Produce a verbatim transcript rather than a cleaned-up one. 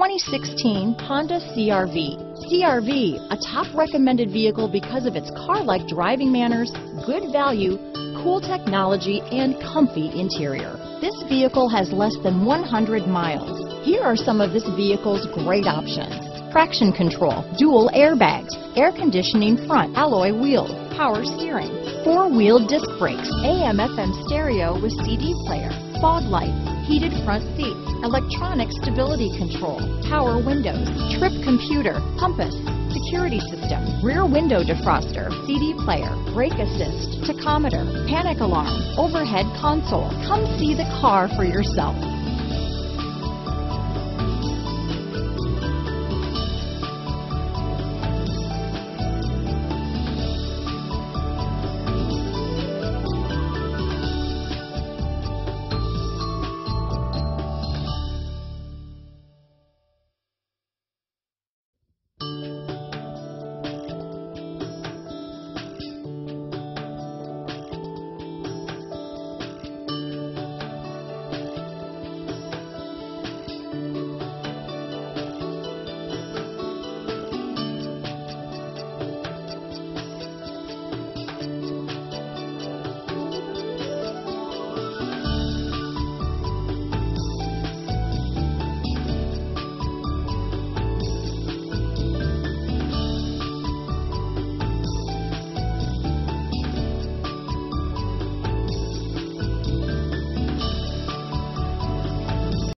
twenty sixteen Honda C R V. C R V, a top recommended vehicle because of its car-like driving manners, good value, cool technology, and comfy interior. This vehicle has less than one hundred miles. Here are some of this vehicle's great options: traction control, dual airbags, air conditioning front, alloy wheels, power steering, four-wheel disc brakes, A M F M stereo with C D player, fog lights, heated front seats, electronic stability control, power windows, trip computer, compass, security system, rear window defroster, C D player, brake assist, tachometer, panic alarm, overhead console. Come see the car for yourself.